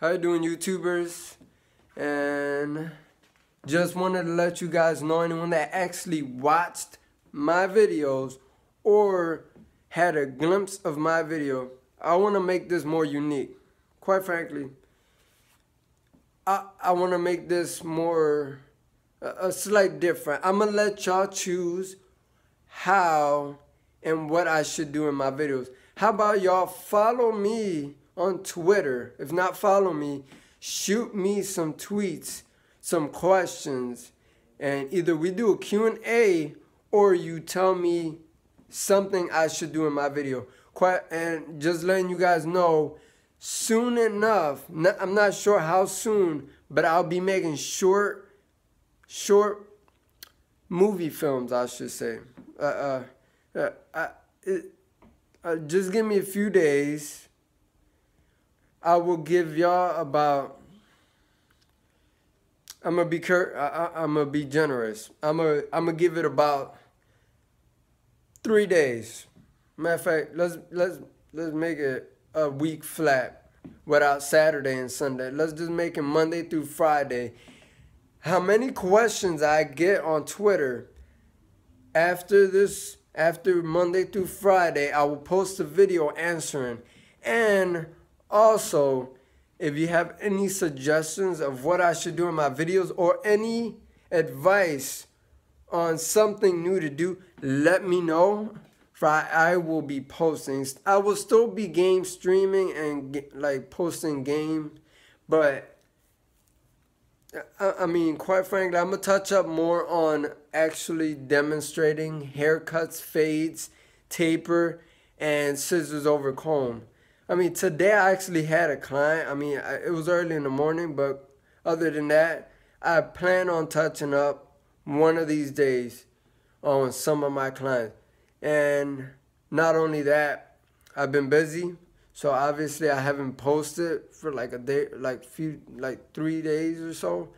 How you doing, YouTubers? And just wanted to let you guys know, anyone that actually watched my videos or had a glimpse of my video, I want to make this more unique. Quite frankly, I want to make this more a slight different. I'm going to let y'all choose how and what I should do in my videos. How about y'all follow me on Twitter? If not follow me, shoot me some tweets, some questions, and either we do a Q&A or you tell me something I should do in my video. And just letting you guys know, soon enough, I'm not sure how soon, but I'll be making short movie films, I should say. Just give me a few days. I will give y'all about, I'm gonna be generous. I'm gonna give it about 3 days. Matter of fact, let's make it a week flat without Saturday and Sunday. Let's just make it Monday through Friday. How many questions I get on Twitter after this, after Monday through Friday, I will post a video answering. And also, if you have any suggestions of what I should do in my videos or any advice on something new to do, let me know, for I will be posting. I will still be game streaming and like posting game, but I mean, quite frankly, I'm gonna touch up more on actually demonstrating haircuts, fades, taper, and scissors over comb. I mean, today I actually had a client. I mean, it was early in the morning, but other than that, I plan on touching up one of these days on some of my clients. And not only that, I've been busy, so obviously I haven't posted for like a day, like 3 days or so.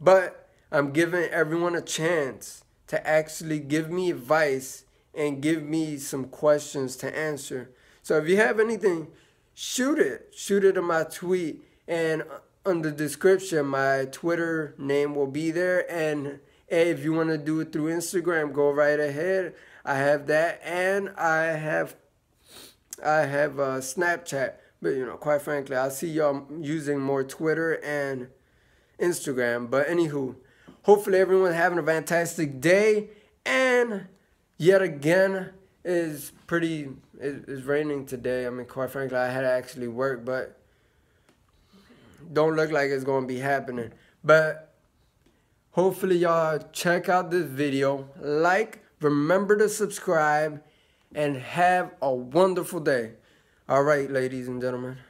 But I'm giving everyone a chance to actually give me advice and give me some questions to answer. So if you have anything, shoot it in my tweet, and on the description my Twitter name will be there. And if you want to do it through Instagram, go right ahead. I have that, and I have Snapchat, but you know, quite frankly, I see y'all using more Twitter and Instagram. But anywho, hopefully everyone's having a fantastic day. And yet again, it's raining today. I mean, quite frankly, I had to actually work, but don't look like it's gonna be happening. But hopefully y'all check out this video, like, remember to subscribe, and have a wonderful day. All right, ladies and gentlemen.